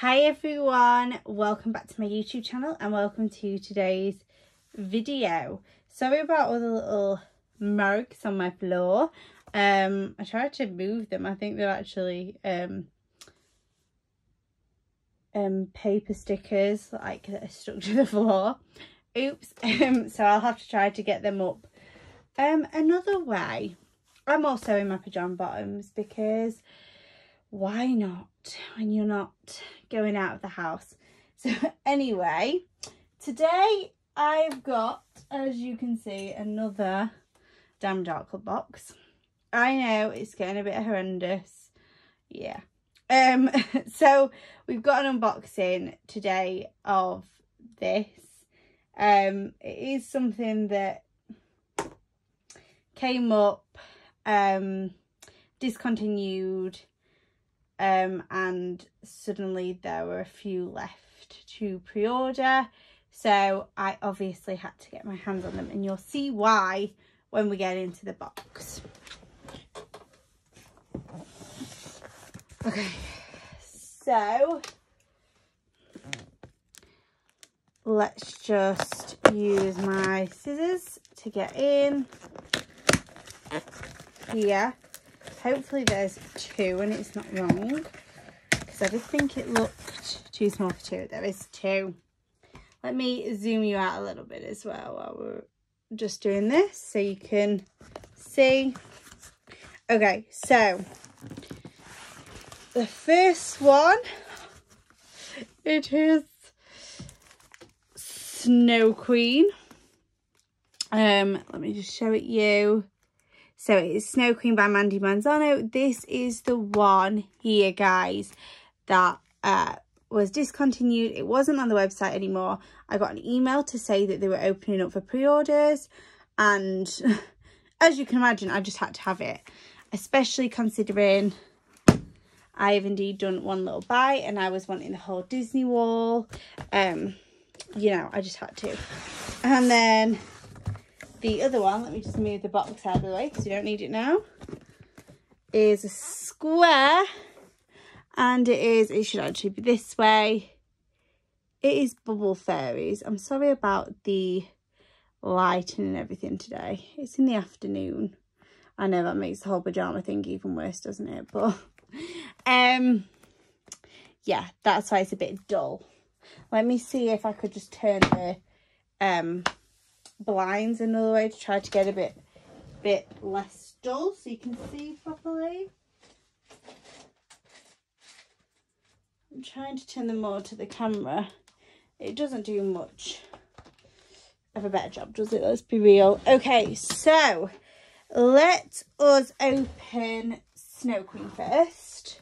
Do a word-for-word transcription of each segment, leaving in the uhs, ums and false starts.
Hi everyone, welcome back to my YouTube channel and welcome to today's video. Sorry about all the little marks on my floor. Um, I tried to move them. I think they're actually um, um, paper stickers like that are stuck to the floor. Oops. Um, so I'll have to try to get them up um, another way. I'm also in my pajama bottoms because why not when you're not going out of the house? So anyway, today I've got, as you can see, another Diamond Art Club box. I know it's getting a bit horrendous, yeah. Um so we've got an unboxing today of this. Um it is something that came up, um discontinued, Um, and suddenly there were a few left to pre-order, so I obviously had to get my hands on them, and you'll see why when we get into the box. Okay, so let's just use my scissors to get in here. Hopefully there's two and it's not wrong, because I did think it looked too small for two. There is two. Let me zoom you out a little bit as well while we're just doing this so you can see. Okay, so the first one, it is Snow Queen. Um, let me just show it you. So it's Snow Queen by Mandie Manzano. This is the one here, guys, that uh, was discontinued. It wasn't on the website anymore. I got an email to say that they were opening up for pre-orders. And as you can imagine, I just had to have it. Especially considering I have indeed done one little bite and I was wanting the whole Disney wall. Um, you know, I just had to. And then the other one, let me just move the box out of the way because you don't need it now, is a square, and it is, it should actually be this way. It is Bubble Fairies. I'm sorry about the lighting and everything today. It's in the afternoon. I know that makes the whole pajama thing even worse, doesn't it? But, um, yeah, that's why it's a bit dull. Let me see if I could just turn the, um... blinds another way to try to get a bit bit less dull so you can see properly. I'm trying to turn them more to the camera. It doesn't do much of a better job, does it? Let's be real. Okay, so let us open Snow Queen first,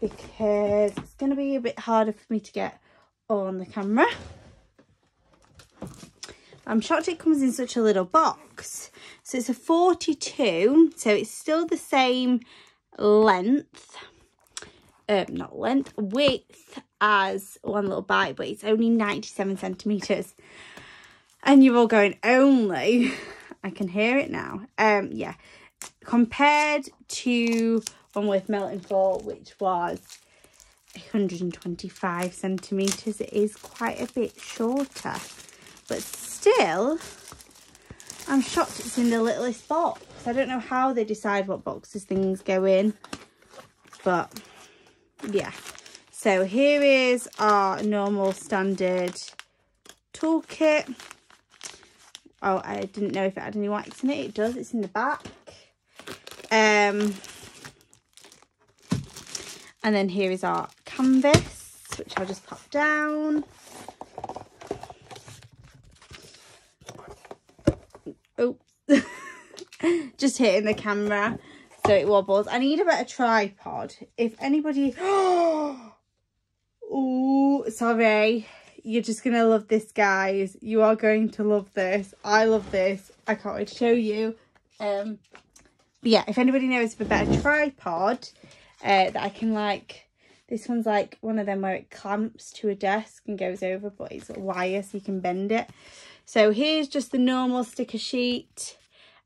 because it's going to be a bit harder for me to get on the camera. I'm shocked it comes in such a little box. So it's a forty-two, so it's still the same length, um, not length, width as One Little Bite, but it's only ninety-seven centimetres. And you're all going, only, I can hear it now. Um, yeah, compared to One Worth Melting For, which was one hundred twenty-five centimetres, it is quite a bit shorter. But still, I'm shocked it's in the littlest box. I don't know how they decide what boxes things go in. But, yeah. So, here is our normal standard toolkit. Oh, I didn't know if it had any wax in it. It does. It's in the back. Um, and then here is our canvas, which I'll just pop down. Oh, just hitting the camera so it wobbles. I need a better tripod. If anybody, oh, sorry, you're just gonna love this, guys. You are going to love this. I love this. I can't wait to show you. Um, but yeah, if anybody knows of a better tripod uh, that I can, like, this one's like one of them where it clamps to a desk and goes over, but it's a wire so you can bend it. So here's just the normal sticker sheet,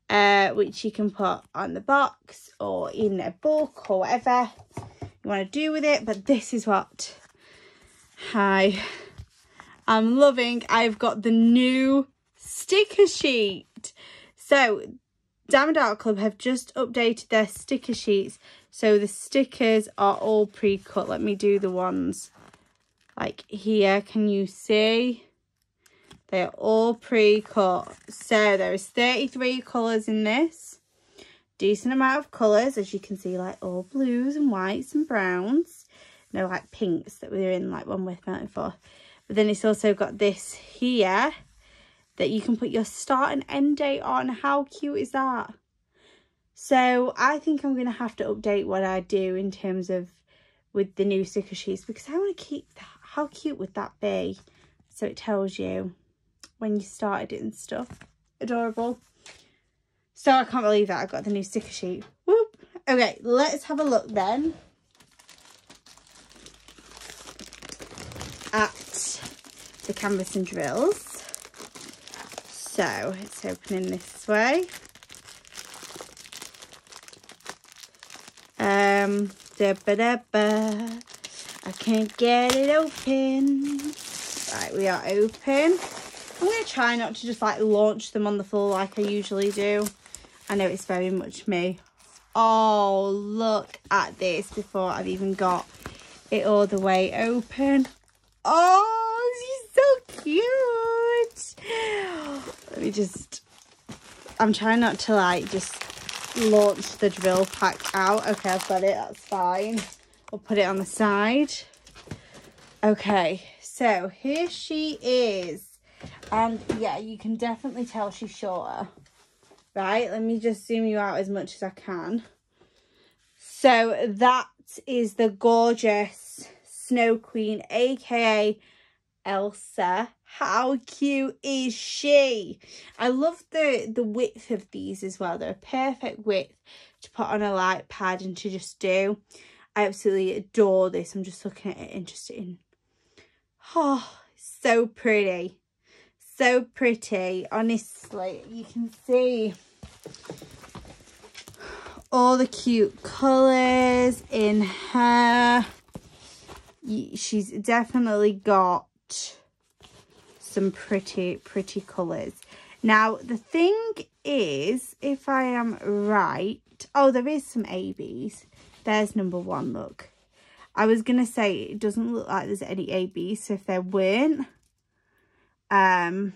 uh, which you can put on the box or in a book or whatever you want to do with it. But this is what Hi, I'm loving, I've got the new sticker sheet. So Diamond Art Club have just updated their sticker sheets, so the stickers are all pre-cut. Let me do the ones like here. Can you see? They're all pre-cut. So there is thirty-three colours in this. Decent amount of colours, as you can see, like all blues and whites and browns. No, like pinks that we were in, like one worth melting for. But then it's also got this here that you can put your start and end date on. How cute is that? So I think I'm going to have to update what I do in terms of with the new sticker sheets, because I want to keep that. How cute would that be? So it tells you when you started it and stuff. Adorable. So I can't believe that I got the new sticker sheet. Whoop. Okay, let's have a look then at the canvas and drills. So it's opening this way. Um, da ba da ba. I can't get it open. Right, we are open. I'm going to try not to just like launch them on the floor like I usually do. I know it's very much me. Oh, look at this before I've even got it all the way open. Oh, she's so cute. Let me just, I'm trying not to like just launch the drill pack out. Okay, I've got it, that's fine. I'll put it on the side. Okay, so here she is. And yeah, you can definitely tell she's shorter. Right, let me just zoom you out as much as I can. So that is the gorgeous Snow Queen, aka Elsa. How cute is she? I love the the width of these as well. They're a perfect width to put on a light pad and to just do. I absolutely adore this. I'm just looking at it interested in. Oh, so pretty, so pretty. Honestly, you can see all the cute colors in her. She's definitely got some pretty pretty colors. Now the thing is, if I am right, oh, there is some A Bs. There's number one, look. I was gonna say it doesn't look like there's any A Bs, so if there weren't, um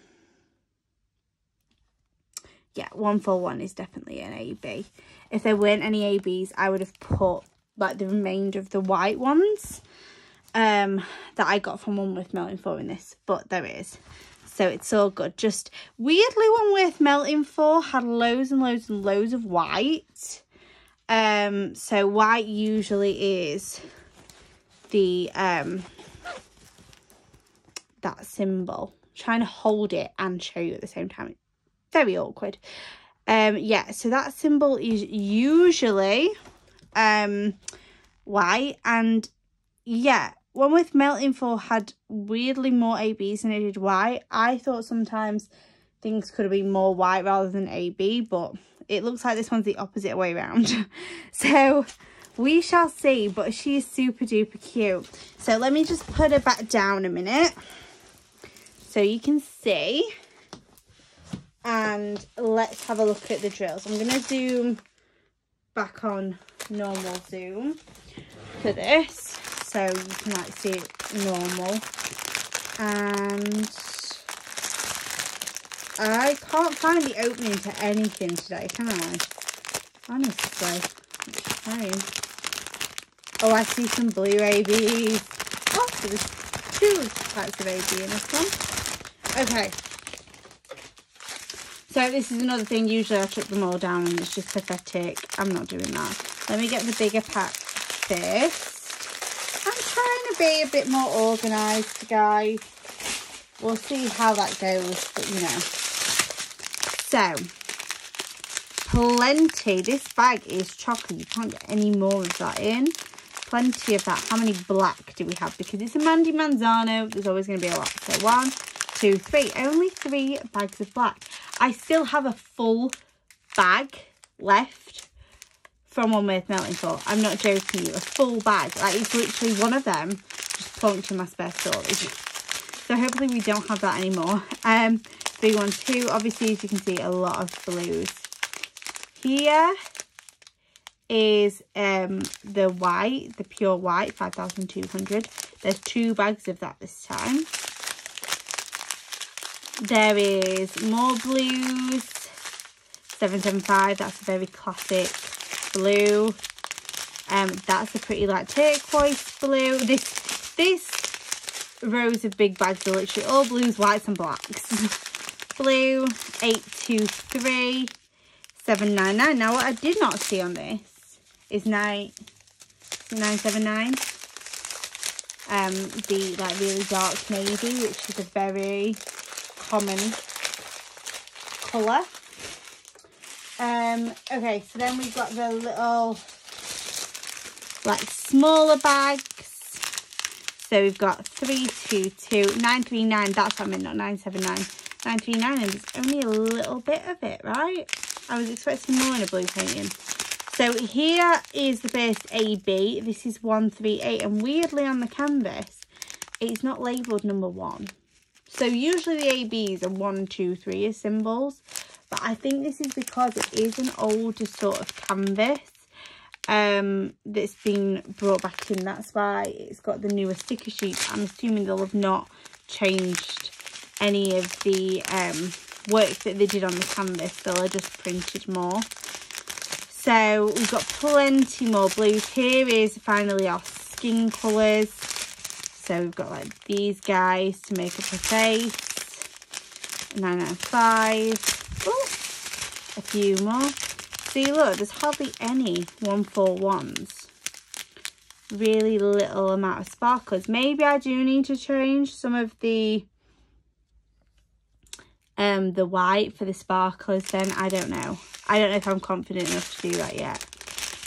yeah, one for one is definitely an A B. If there weren't any A Bs, I would have put like the remainder of the white ones Um, that I got from One Worth Melting For in this, but there is, so it's all good. Just weirdly, One Worth Melting For had loads and loads and loads of white, um, so white usually is the um, that symbol. I'm trying to hold it and show you at the same time, it's very awkward. Um, yeah, so that symbol is usually um, white, and yeah, One Worth Melting For had weirdly more A Bs than it did white. I thought sometimes things could have been more white rather than A B, but it looks like this one's the opposite way around. So we shall see, but she is super duper cute. So let me just put her back down a minute so you can see. And let's have a look at the drills. I'm going to zoom back on normal zoom for this, so you can like see it normal, and I can't find the opening to anything today, can I? Honestly, it's fine. Oh, I see some blue A Bs. Oh, so there's two types of A B in this one. Okay. So this is another thing. Usually I chuck them all down and it's just pathetic. I'm not doing that. Let me get the bigger pack first. Be a bit more organised, guys. We'll see how that goes, but you know. So, plenty. This bag is chocolate. You can't get any more of that in. Plenty of that. How many black do we have? Because it's a Mandie Manzano. There's always going to be a lot. So, one, two, three. Only three bags of black. I still have a full bag left from One Worth Melting For. I'm not joking you, a full bag. Like, it's literally one of them just function my space storage. So hopefully we don't have that anymore. Um, big one too. Obviously, as you can see, a lot of blues. Here is um the white, the pure white, five thousand two hundred. There's two bags of that this time. There is more blues, seven seven five. That's a very classic blue. Um, that's a pretty like turquoise blue. This this rows of big bags are literally all blues, whites and blacks. Blue eight two three, seven nine nine. Now what I did not see on this is nine nine seven nine. Um, the like really dark navy, which is a very common colour. Um, okay, so then we've got the little like smaller bags. So we've got three two two, nine three nine, that's what I meant, not nine seven nine. nine three nine, and there's only a little bit of it, right? I was expecting more in a blue painting. So here is the base A B. This is one three eight, and weirdly on the canvas, it's not labelled number one. So usually the A Bs are one, two, three as symbols, but I think this is because it is an older sort of canvas um, that's been brought back in. That's why it's got the newer sticker sheets. I'm assuming they'll have not changed any of the um, work that they did on the canvas. They'll have just printed more. So we've got plenty more blues. Here is finally our skin colours. So we've got like these guys to make up a face. nine nine five. Oh, a few more. See, look, there's hardly any one four ones. Really little amount of sparklers. Maybe I do need to change some of the um the white for the sparklers then. I don't know. I don't know if I'm confident enough to do that yet.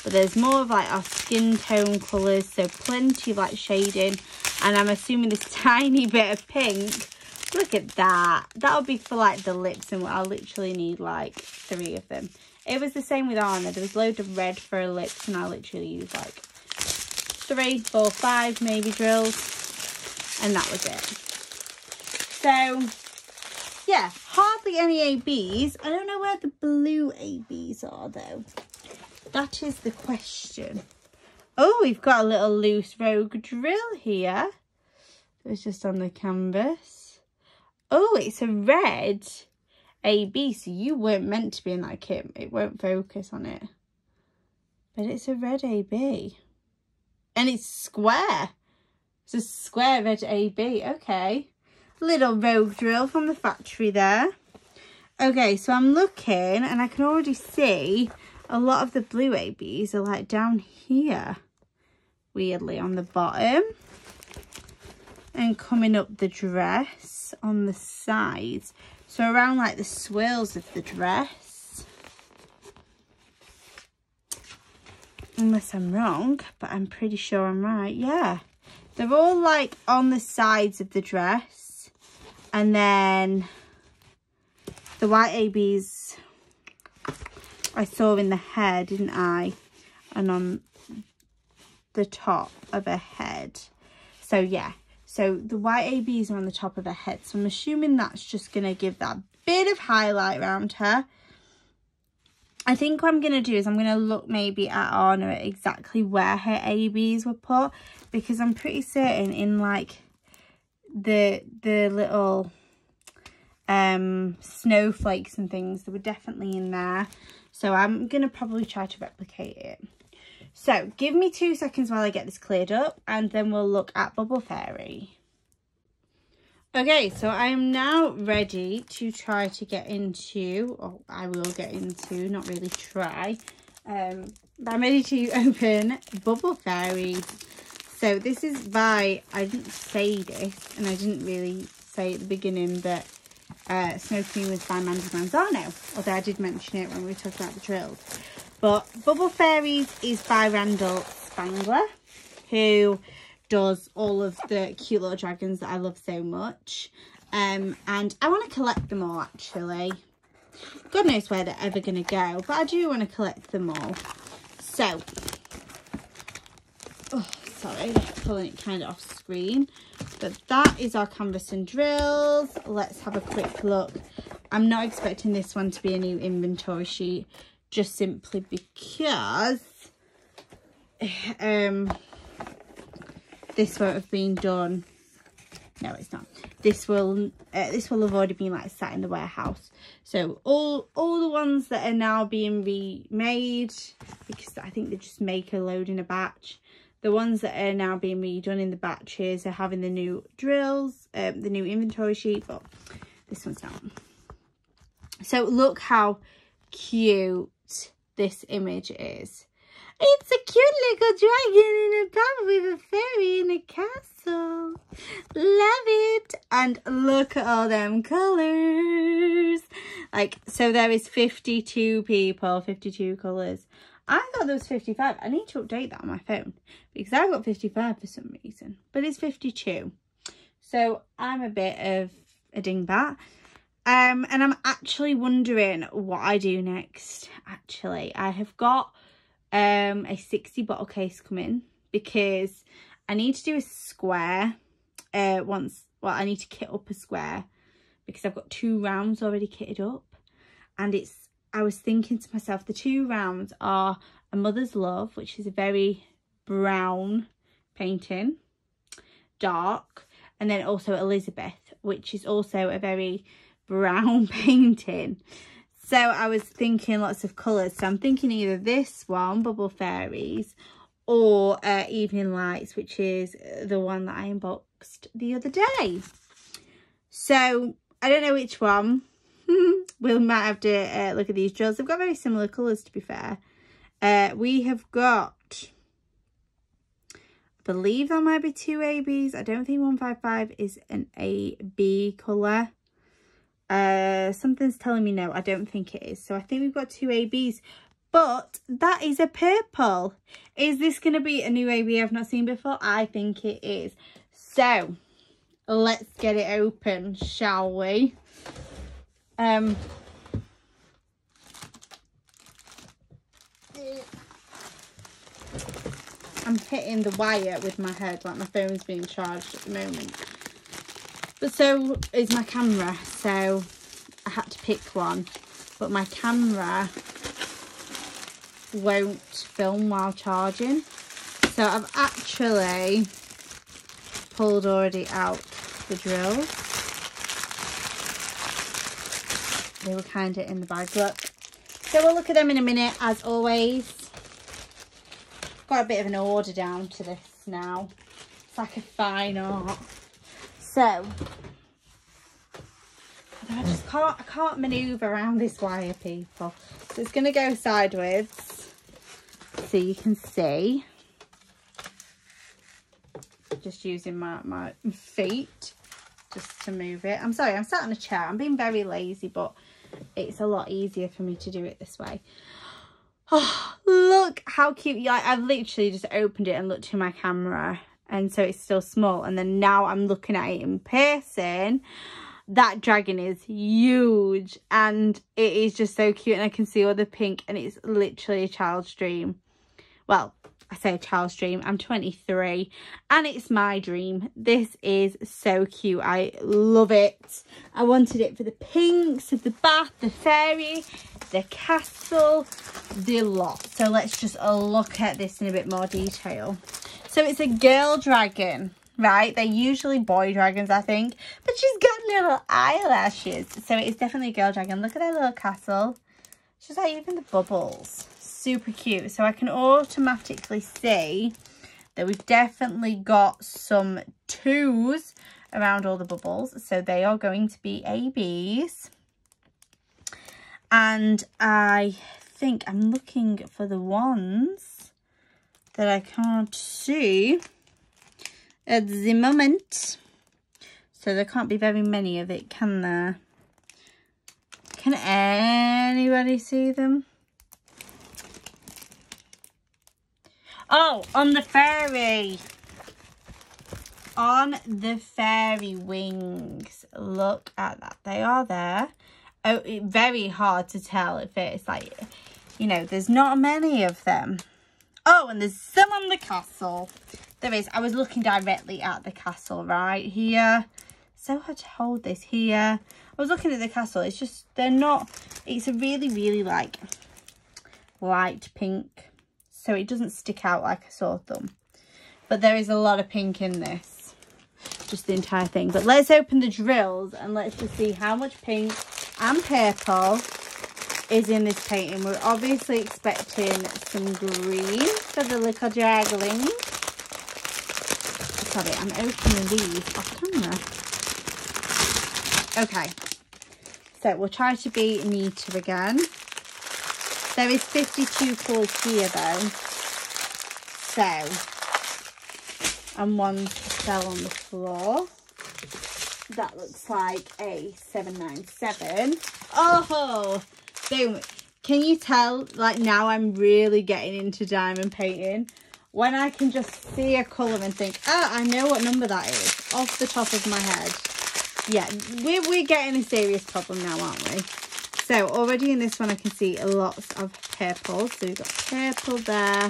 But there's more of like our skin tone colours, so plenty of like shading. And I'm assuming this tiny bit of pink. Look at that. That'll be for like the lips, and I'll literally need like three of them. It was the same with Anna. There was loads of red for her lips, and I literally used like three, four, five maybe drills. And that was it. So yeah, hardly any A Bs. I don't know where the blue A Bs are though. That is the question. Oh, we've got a little loose rogue drill here. It was just on the canvas. Oh, it's a red A B, so you weren't meant to be in that kit. It won't focus on it. But it's a red A B. And it's square. It's a square red A B. Okay. Little rogue drill from the factory there. Okay, so I'm looking and I can already see a lot of the blue A Bs are like down here. Weirdly on the bottom and coming up the dress on the sides, so around like the swirls of the dress, unless I'm wrong, but I'm pretty sure I'm right. Yeah, they're all like on the sides of the dress, and then the white A Bs I saw in the hair, didn't I, and on the top of her head. So yeah, so the white A Bs are on the top of her head, so I'm assuming that's just going to give that bit of highlight around her. I think what I'm going to do is I'm going to look maybe at Anna at exactly where her A Bs were put, because I'm pretty certain in like the the little um snowflakes and things, they were definitely in there, so I'm going to probably try to replicate it. So give me two seconds while I get this cleared up, and then we'll look at Bubble Fairy. Okay, so I am now ready to try to get into, or I will get into, not really try. Um, I'm ready to open Bubble Fairies. So this is by, I didn't say this, and I didn't really say at the beginning that uh, Snow Queen was by Mandie Manzano, although I did mention it when we were talking about the drills. But Bubble Fairies is by Randall Spangler, who does all of the cute little dragons that I love so much. Um, and I want to collect them all, actually. God knows where they're ever going to go, but I do want to collect them all. So, oh, sorry, pulling it kind of off screen. But that is our canvas and drills. Let's have a quick look. I'm not expecting this one to be a new inventory sheet, just simply because um this won't have been done. No, it's not. This will uh, this will have already been like sat in the warehouse. So all all the ones that are now being remade, because I think they just make a load in a batch. The ones that are now being redone in the batches are having the new drills, um, the new inventory sheet, but this one's not. So look how cute this image is. It's a cute little dragon in a bubble with a fairy in a castle. Love it. And look at all them colours. Like, so there is fifty-two people, fifty-two colours. I thought there was fifty-five. I need to update that on my phone, because I've got fifty-five for some reason. But it's fifty-two. So I'm a bit of a dingbat. Um, and I'm actually wondering what I do next, actually. I have got um a sixty bottle case come in, because I need to do a square uh once well I need to kit up a square, because I've got two rounds already kitted up, and it's I was thinking to myself, the two rounds are A Mother's Love, which is a very brown painting, dark, and then also Elizabeth, which is also a very brown painting. So I was thinking lots of colours. So I'm thinking either this one, Bubble Fairies, or uh, Evening Lights, which is the one that I unboxed the other day. So I don't know which one. We might have to uh, look at these drills. They've got very similar colours, to be fair. Uh, we have got, I believe there might be two A Bs. I don't think one five five is an A B colour. Uh, something's telling me no, I don't think it is. So I think we've got two A Bs, but that is a purple. Is this going to be a new A B I've not seen before? I think it is. So let's get it open, shall we? Um, I'm hitting the wire with my head, like my phone's being charged at the moment. But so is my camera, so I had to pick one. But my camera won't film while charging. So I've actually pulled already out the drills. They were kind of in the bag, look. So we'll look at them in a minute, as always. Got a bit of an order down to this now. It's like a fine art. So, I just can't, I can't manoeuvre around this wire, people. So it's going to go sideways, so you can see. Just using my, my feet just to move it. I'm sorry, I'm sat on a chair. I'm being very lazy, but it's a lot easier for me to do it this way. Oh, look how cute. Yeah, I've literally just opened it and looked through my camera. And so it's still small. And then now I'm looking at it in person. That dragon is huge. And it is just so cute. And I can see all the pink. And it's literally a child's dream. Well, I say a child's dream. I'm twenty-three. And it's my dream. This is so cute. I love it. I wanted it for the pinks, the bath, the fairy, the castle, the lot. So let's just look at this in a bit more detail. So it's a girl dragon, right? They're usually boy dragons, I think. But she's got little eyelashes. So it is definitely a girl dragon. Look at her little castle. She's like even the bubbles. Super cute. So I can automatically see that we've definitely got some twos around all the bubbles. So they are going to be A Bs. And I think I'm looking for the ones that I can't see at the moment. So there can't be very many of it, can there? Can anybody see them? Oh, on the fairy. On the fairy wings. Look at that. They are there. Oh, it, very hard to tell if it's like, you know, there's not many of them. Oh, and there's some on the castle. there is. I was looking directly at the castle right here. So hard to hold this here. I was looking at the castle. It's just, they're not, it's a really, really like light pink. So it doesn't stick out like a sore thumb. But there is a lot of pink in this. Just the entire thing. But let's open the drills and let's just see how much pink and purple is in this painting. We're obviously expecting some green for the little draggling. Sorry, I'm opening these off camera. Okay, so we'll try to be neater again. There is fifty-two colours here though, so, and one fell on the floor. That looks like a seven ninety-seven. Oh, boom. Can you tell, like, now I'm really getting into diamond painting, when I can just see a colour and think, ah, I know what number that is off the top of my head. Yeah, we're, we're getting a serious problem now, aren't we? So already in this one I can see lots of purple. So we've got purple there.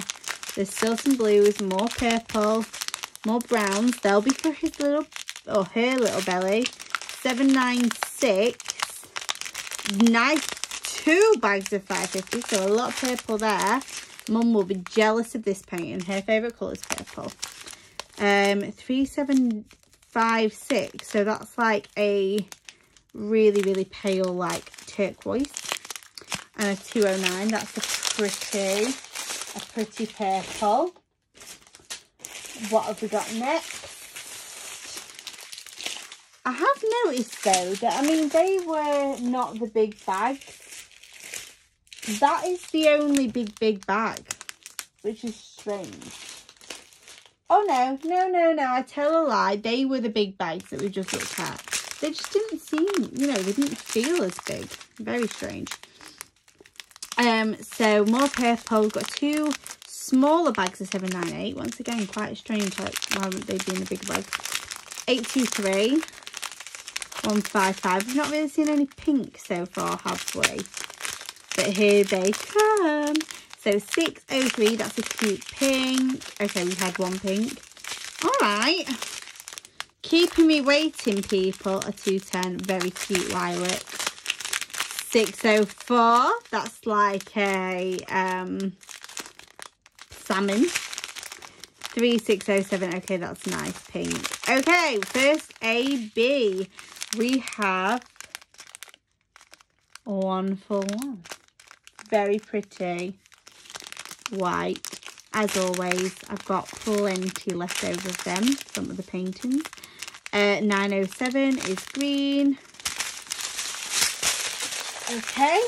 There's still some blues, more purple, more browns. They'll be for his little, or her little belly. seven ninety-six. Nice two bags of five fifty. So a lot of purple there. Mum will be jealous of this painting. Her favourite colour is purple. Um, three seven five six. So that's like a really, really pale, like turquoise. And a two oh nine. That's a pretty, a pretty purple. What have we got next? I have noticed though that, I mean, they were not the big bags. That is the only big, big bag, which is strange. Oh no, no, no, no, I tell a lie. They were the big bags that we just looked at. They just didn't seem, you know, they didn't feel as big. Very strange. Um, so more purple. We've got two smaller bags of seven ninety-eight. Once again, quite strange. Like, why wouldn't they be in the big bag? eight two three. one five five. We've not really seen any pink so far, have we? But here they come. So six oh three. That's a cute pink. Okay, we've had one pink. All right. Keeping me waiting, people. A two ten, very cute lilac. six oh four, that's like a um, salmon. three six oh seven, okay, that's nice pink. Okay, first A B. We have one for one. Very pretty. White. As always, I've got plenty left over of them, some of the paintings. Uh, nine oh seven is green. Okay.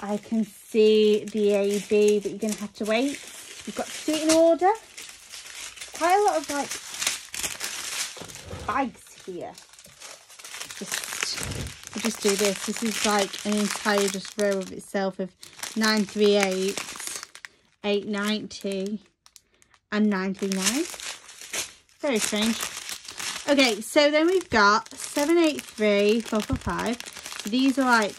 I can see the A B, but you're going to have to wait. You've got to do it in order. Quite a lot of, like, bags here. Just, we'll just do this. This is, like, an entire just row of itself of nine three eight, eight ninety, and nine three nine. Very strange. Okay, so then we've got seven eight three, four four five. These are like,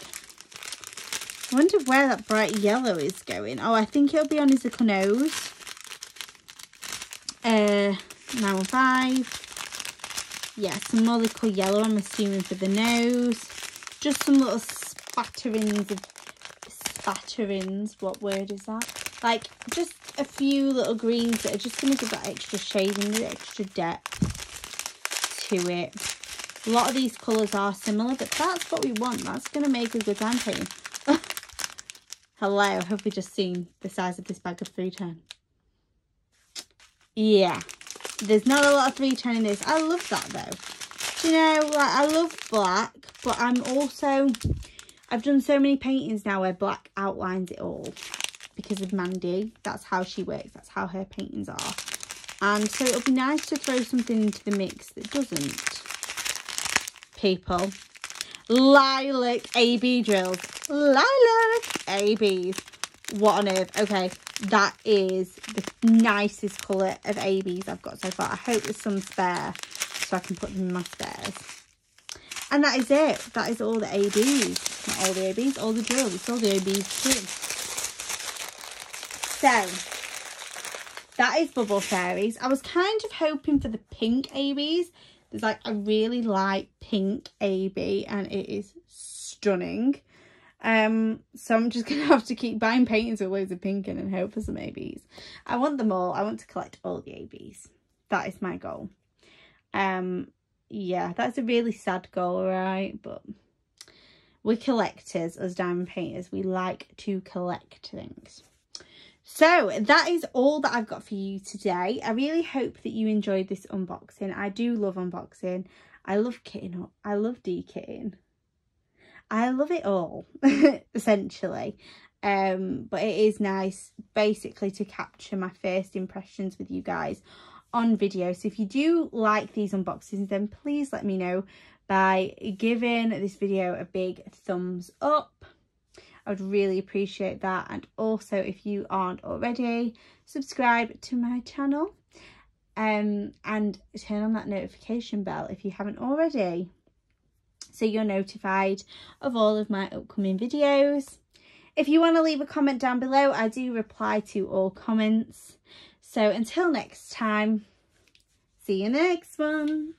I wonder where that bright yellow is going. Oh, I think it'll be on his little nose. Uh, nine one five. Yeah, some more little yellow, I'm assuming, for the nose. Just some little spatterings of, spatterings, what word is that? Like, just a few little greens that are just going to give that extra shade and the extra depth to it. A lot of these colours are similar, but that's what we want. That's going to make a good hand painting. Hello, have we just seen the size of this bag of three ten? Yeah, there's not a lot of three ten in this. I love that though. Do you know, like, I love black, but I'm also, I've done so many paintings now where black outlines it all. Because of Mandie, that's how she works, that's how her paintings are, and so it'll be nice to throw something into the mix that doesn't. People, lilac A B drills, lilac A Bs, what on earth. Okay, that is the nicest colour of A Bs I've got so far. I hope there's some spare so I can put them in my spares. And that is it, that is all the A Bs, not all the A Bs, all the drills, it's all the A Bs too. So, That is Bubble Fairies. I was kind of hoping for the pink A Bs. There's like a really light pink A B and it is stunning. Um, so I'm just going to have to keep buying paintings with loads of pink in and hope for some A Bs. I want them all. I want to collect all the A Bs. That is my goal. Um, yeah, that's a really sad goal, right? But we're collectors, as diamond painters. We like to collect things. So that is all that I've got for you today. I really hope that you enjoyed this unboxing. I do love unboxing. I love kitting up. I love de-kitting. I love it all, essentially. Um, but it is nice, basically, to capture my first impressions with you guys on video. So if you do like these unboxings, then please let me know by giving this video a big thumbs up. I would really appreciate that. And also, if you aren't already, subscribe to my channel um, and turn on that notification bell if you haven't already, so you're notified of all of my upcoming videos. If you want to leave a comment down below, I do reply to all comments. So until next time, see you next one.